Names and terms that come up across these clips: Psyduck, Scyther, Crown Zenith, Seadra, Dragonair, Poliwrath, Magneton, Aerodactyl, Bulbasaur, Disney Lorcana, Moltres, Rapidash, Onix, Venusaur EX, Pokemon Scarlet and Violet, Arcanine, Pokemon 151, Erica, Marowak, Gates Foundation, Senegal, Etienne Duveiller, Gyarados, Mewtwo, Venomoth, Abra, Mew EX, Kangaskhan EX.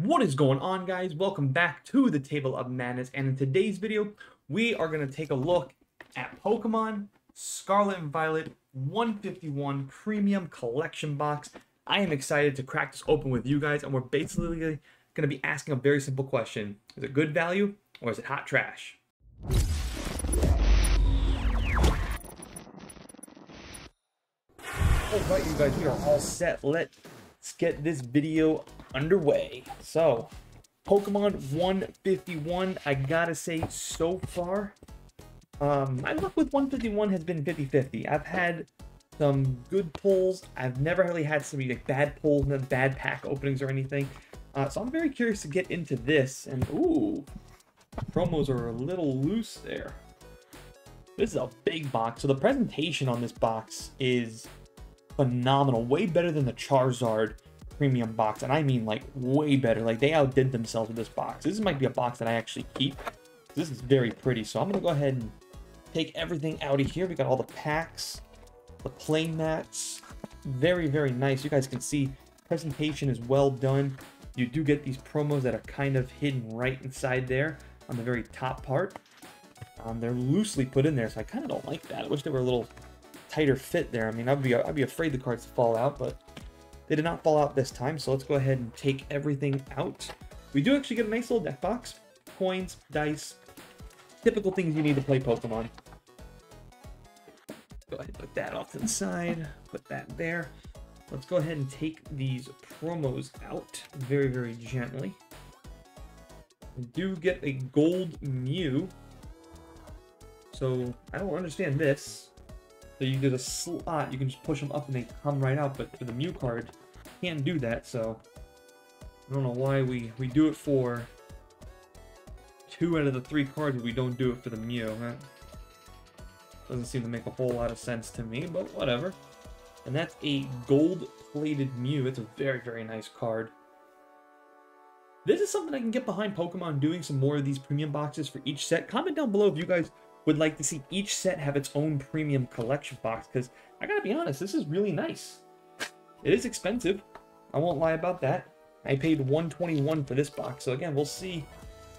What is going on, guys? Welcome back to the Table of Madness, and in today's video we are going to take a look at Pokemon Scarlet and Violet 151 Premium Collection Box. I am excited to crack this open with you guys, and we're basically going to be asking a very simple question. Is it good value or is it hot trash? Alright, you guys, we are all set. Let's get this video underway. So Pokemon 151, I gotta say, so far my luck with 151 has been 50-50. I've had some good pulls. I've never really had some like bad pulls and bad pack openings or anything, so I'm very curious to get into this. And ooh, promos are a little loose there. This is a big box, so the presentation on this box is phenomenal, way better than the Charizard Premium box, and I mean like way better. Like, they outdid themselves with this box. This might be a box that I actually keep. This is very pretty, so I'm gonna go ahead and take everything out of here. We got all the packs, the play mats, very nice. You guys can see presentation is well done. You do get these promos that are kind of hidden right inside there on the very top part. They're loosely put in there, so I kind of don't like that. I wish they were a little tighter fit there. I mean, I'd be afraid the cards fall out, but they did not fall out this time, so let's go ahead and take everything out. We do actually get a nice little deck box. Coins, dice, typical things you need to play Pokemon. Go ahead and put that off to the side. Put that there. Let's go ahead and take these promos out very gently. We do get a gold Mew. So I don't understand this. So you get a slot, you can just push them up and they come right out, but for the Mew card, can't do that, so I don't know why we do it for 2 out of the 3 cards, but we don't do it for the Mew. Huh? Doesn't seem to make a whole lot of sense to me, but whatever. And that's a gold-plated Mew. It's a very nice card. This is something I can get behind Pokemon doing, some more of these premium boxes for each set. Comment down below if you guys would like to see each set have its own premium collection box, because I gotta be honest, this is really nice. It is expensive, I won't lie about that. I paid $121 for this box, so again, we'll see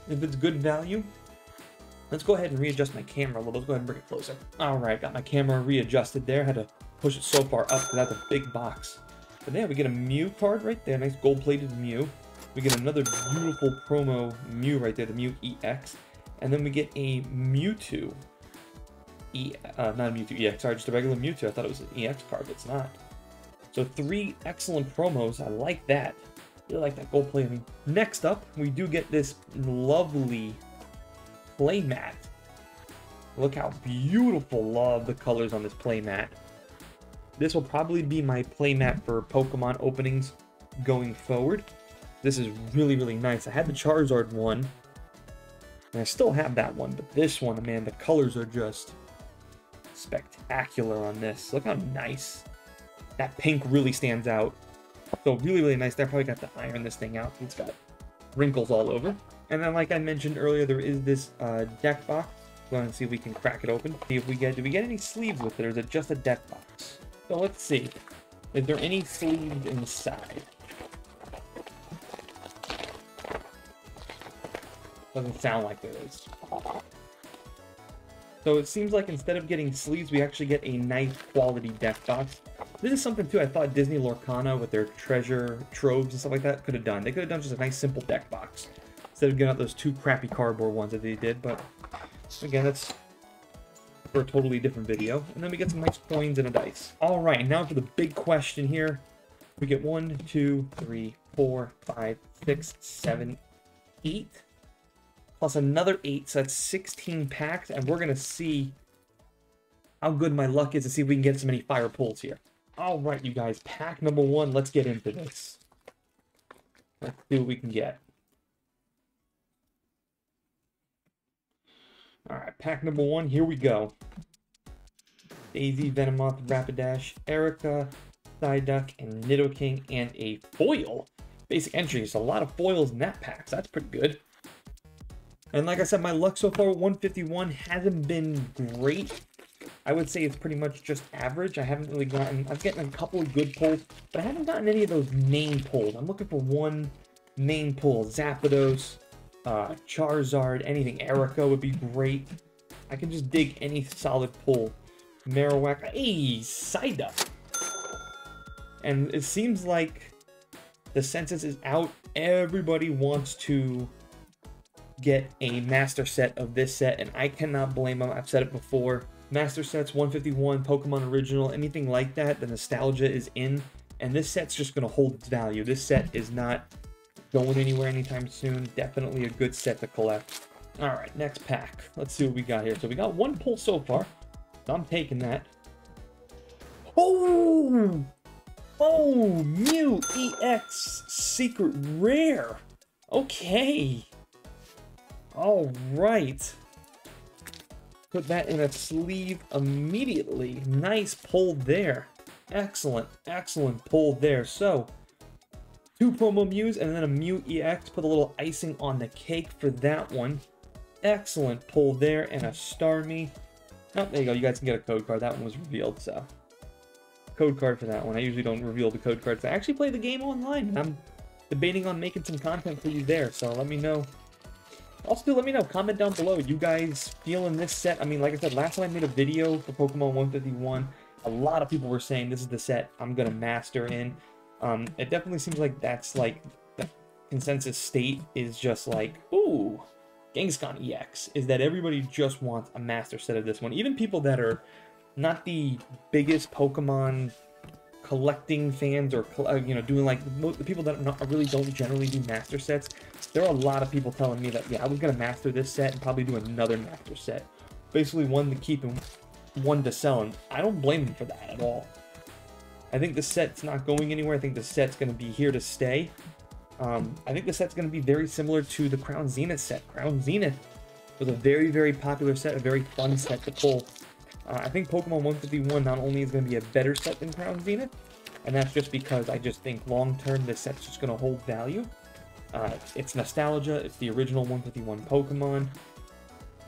if it's good value. Let's go ahead and readjust my camera a little. Let's go ahead and bring it closer. All right, got my camera readjusted there. Had to push it so far up because that's a big box. But yeah, we get a Mew card right there, nice gold-plated Mew. We get another beautiful promo Mew right there, the Mew EX. And then we get a Mewtwo, not a Mewtwo EX, sorry, just a regular Mewtwo. I thought it was an EX card, but it's not. So 3 excellent promos. I like that. I really like that gold plating. Next up, we do get this lovely playmat. Look how beautiful. Love the colors on this playmat. This will probably be my playmat for Pokemon openings going forward. This is really nice. I had the Charizard one, and I still have that one, but this one, man, the colors are just spectacular on this. Look how nice. That pink really stands out. So really nice. They probably got to iron this thing out. It's got wrinkles all over. And then, like I mentioned earlier, there is this deck box. Go ahead and see if we can crack it open. See if we get, do we get any sleeves with it, or is it just a deck box? So let's see. Is there any sleeves inside? Doesn't sound like it is. So it seems like instead of getting sleeves, we actually get a nice quality deck box. This is something too I thought Disney Lorcana with their treasure troves and stuff like that could have done. They could have done just a nice simple deck box instead of getting out those 2 crappy cardboard ones that they did. But again, that's for a totally different video. And then we get some nice coins and a dice. All right, now for the big question here. We get 1, 2, 3, 4, 5, 6, 7, 8. Plus another 8, so that's 16 packs, and we're going to see how good my luck is to see if we can get so many fire pulls here. All right, you guys, pack number 1, let's get into this. Let's see what we can get. All right, pack number 1, here we go. Daisy, Venomoth, Rapidash, Erica, Psyduck, and NidoKing, and a foil. Basic entries, a lot of foils in that pack, so that's pretty good. And like I said, my luck so far with 151 hasn't been great. I would say it's pretty much just average. I haven't really gotten... I've gotten a couple of good pulls, but I haven't gotten any of those main pulls. I'm looking for one main pool, Zapdos, Charizard, anything. Erica would be great. I can just dig any solid pool. Marowak. Hey, Psyduck. And it seems like the census is out. Everybody wants to get a master set of this set, and I cannot blame them. I've said it before. Master sets, 151, Pokemon Original, anything like that, the nostalgia is in. And this set's just going to hold its value. This set is not going anywhere anytime soon. Definitely a good set to collect. All right, next pack. Let's see what we got here. So we got one pull so far. So I'm taking that. Oh! Oh, Mew EX Secret Rare. Okay. All right. Put that in a sleeve immediately. Nice pull there. Excellent, excellent pull there. So, two promo Mews and then a Mew EX. Put a little icing on the cake for that one. Excellent pull there and a Starmie. Oh, there you go. You guys can get a code card. That one was revealed, so. Code card for that one. I usually don't reveal the code cards. I actually play the game online, and I'm debating on making some content for you there, so let me know. Also, let me know. Comment down below. You guys feeling this set? I mean, like I said, last time I made a video for Pokemon 151, a lot of people were saying this is the set I'm gonna master in. It definitely seems like that's like the consensus state is just like, ooh, Kangaskhan EX, is that everybody just wants a master set of this one. Even people that are not the biggest Pokemon collecting fans or, you know, doing like the people that really don't generally do master sets. There are a lot of people telling me that, yeah, I was gonna master this set and probably do another master set. Basically one to keep and one to sell, and I don't blame them for that at all. I think the set's not going anywhere. I think the set's gonna be here to stay. I think the set's gonna be very similar to the Crown Zenith set. Crown Zenith was a very, very popular set, a very fun set to pull. I think Pokemon 151 not only is going to be a better set than Crown Zenith, and that's just because I just think long-term this set's just going to hold value. It's nostalgia, it's the original 151 Pokemon.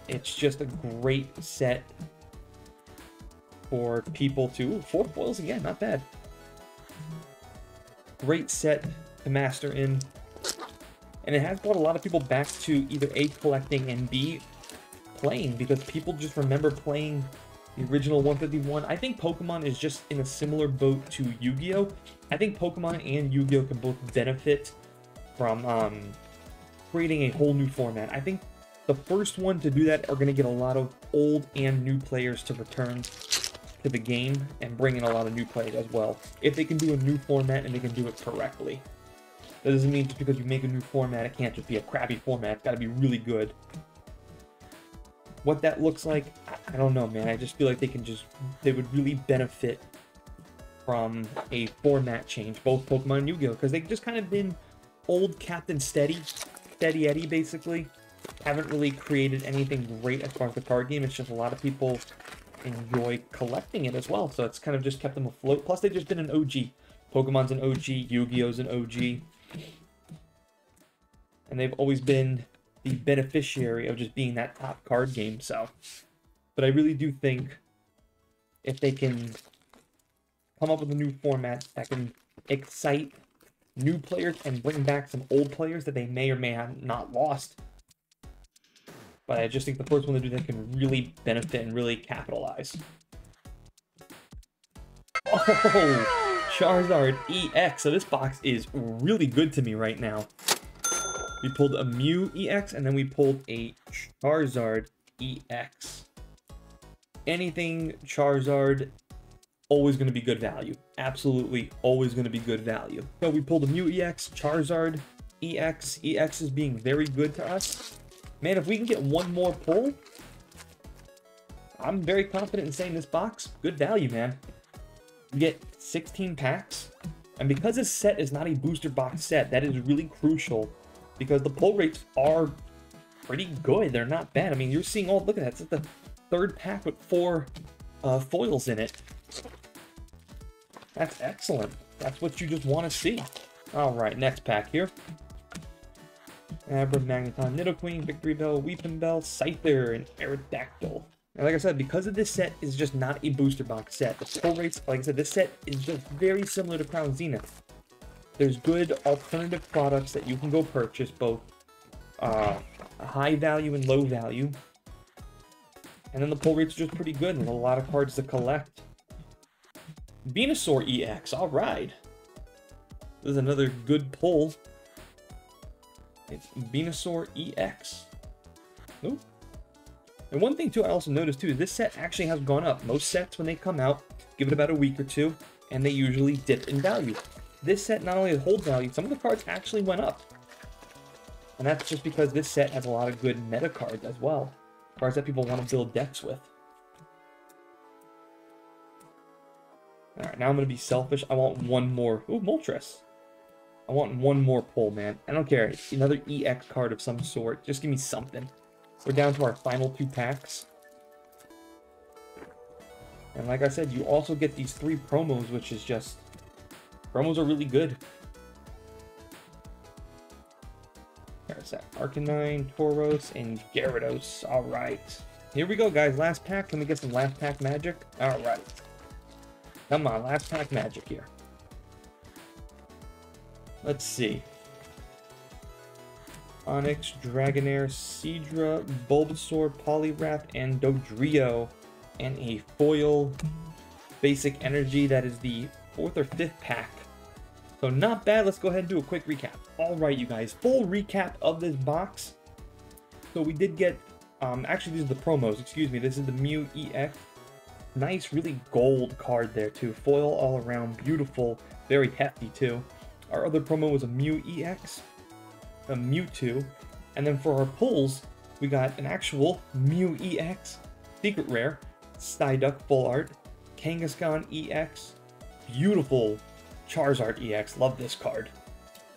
It's just a great set for people to... Ooh, four foils again, not bad. Great set to master in. And it has brought a lot of people back to either A, collecting, and B, playing, because people just remember playing the original 151. I think Pokemon is just in a similar boat to Yu-Gi-Oh! I think Pokemon and Yu-Gi-Oh! Can both benefit from creating a whole new format. I think the first one to do that are going to get a lot of old and new players to return to the game and bring in a lot of new players as well. If they can do a new format and they can do it correctly. That doesn't mean just because you make a new format, it can't just be a crappy format. It's got to be really good. What that looks like, I don't know, man. I just feel like they would really benefit from a format change, both Pokemon and Yu-Gi-Oh, because they've just kind of been old Captain Steady Eddie, basically. Haven't really created anything great as far as the card game. It's just a lot of people enjoy collecting it as well, so it's kind of just kept them afloat. Plus, they've just been an OG. Pokemon's an OG, Yu-Gi-Oh's an OG. And they've always been the beneficiary of just being that top card game, so. But I really do think if they can come up with a new format that can excite new players and bring back some old players that they may or may have not lost. But I just think the first one to do that can really benefit and really capitalize. Oh! Charizard EX! So this box is really good to me right now. We pulled a Mew EX, and then we pulled a Charizard EX. Anything Charizard, always going to be good value. Absolutely, always going to be good value. So we pulled a Mew EX, Charizard EX. EX is being very good to us. Man, if we can get one more pull, I'm very confident in saying this box, good value, man. We get 16 packs. And because this set is not a booster box set, that is really crucial, because the pull rates are pretty good. They're not bad. I mean, you're seeing all... Look at that. It's the third pack with four foils in it. That's excellent. That's what you just want to see. All right, next pack here. Abra, Magneton, NidoKing, Victory Bell, Weeping Bell, Scyther, and Aerodactyl. And like I said, because of this set is just not a booster box set, the pull rates, like I said, this set is just very similar to Crown Zenith. There's good alternative products that you can go purchase, both high value and low value. And then the pull rates are just pretty good, and a lot of cards to collect. Venusaur EX, all right. This is another good pull. It's Venusaur EX. Nope. And one thing, too, I also noticed, too, is this set actually has gone up. Most sets, when they come out, give it about a week or two, and they usually dip in value. This set not only holds value, some of the cards actually went up. And that's just because this set has a lot of good meta cards as well. Cards that people want to build decks with. Alright, now I'm going to be selfish. I want one more. Ooh, Moltres. I want one more pull, man. I don't care. Another EX card of some sort. Just give me something. We're down to our final two packs. And like I said, you also get these three promos, which is just... Promos are really good. There's that Arcanine, Tauros, and Gyarados. Alright. Here we go, guys. Last pack. Can we get some last pack magic? Alright. Come on, last pack magic here. Let's see. Onix, Dragonair, Seadra, Bulbasaur, Poliwrath, and Dodrio. And a foil basic energy that is the 4th or 5th pack. So not bad. Let's go ahead and do a quick recap. All right, you guys, full recap of this box. So we did get, actually these are the promos, excuse me. This is the Mew EX. Nice, really gold card there too. Foil all around, beautiful, very hefty too. Our other promo was a Mew EX, a Mewtwo. And then for our pulls, we got an actual Mew EX, secret rare, Psyduck full art, Kangaskhan EX, beautiful Charizard EX, love this card.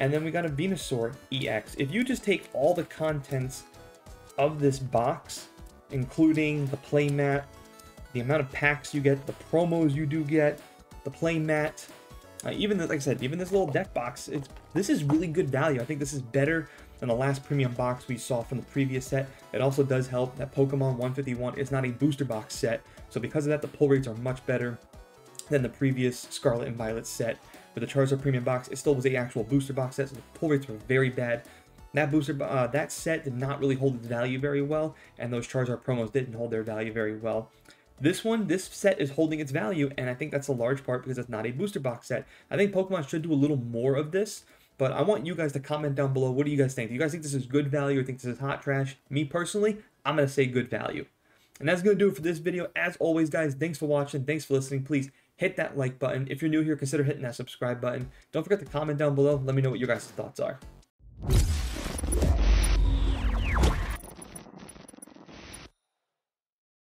And then we got a Venusaur EX. If you just take all the contents of this box, including the playmat, the amount of packs you get, the promos you do get, the playmat, even this, like I said, even this little deck box, this is really good value. I think this is better than the last premium box we saw from the previous set. It also does help that Pokemon 151 is not a booster box set, so because of that, the pull rates are much better than the previous Scarlet and Violet set. With the Charizard Premium box, it still was an actual booster box set, so the pull rates were very bad. That booster, that set did not really hold its value very well, and those Charizard promos didn't hold their value very well. This one, this set is holding its value, and I think that's a large part because it's not a booster box set. I think Pokemon should do a little more of this, but I want you guys to comment down below. What do you guys think? Do you guys think this is good value or think this is hot trash? Me personally, I'm going to say good value. And that's going to do it for this video. As always, guys, thanks for watching. Thanks for listening. Please hit that like button. If you're new here, consider hitting that subscribe button. Don't forget to comment down below. Let me know what your guys' thoughts are.